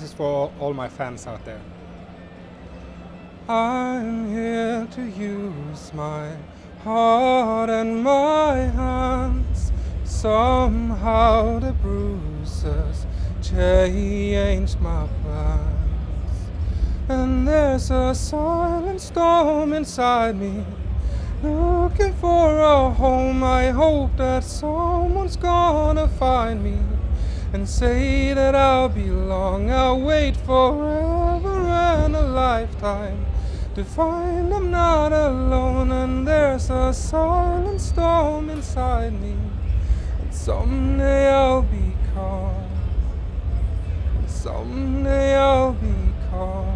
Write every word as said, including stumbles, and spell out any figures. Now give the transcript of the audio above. This is for all my fans out there. I'm here to use my heart and my hands. Somehow the bruises changed my plans. And there's a silent storm inside me, looking for a home. I hope that someone's gonna find me and say that I'll belong. I'll wait forever and a lifetime to find I'm not alone. And there's a silent storm inside me, and someday I'll be calm. Someday I'll be calm.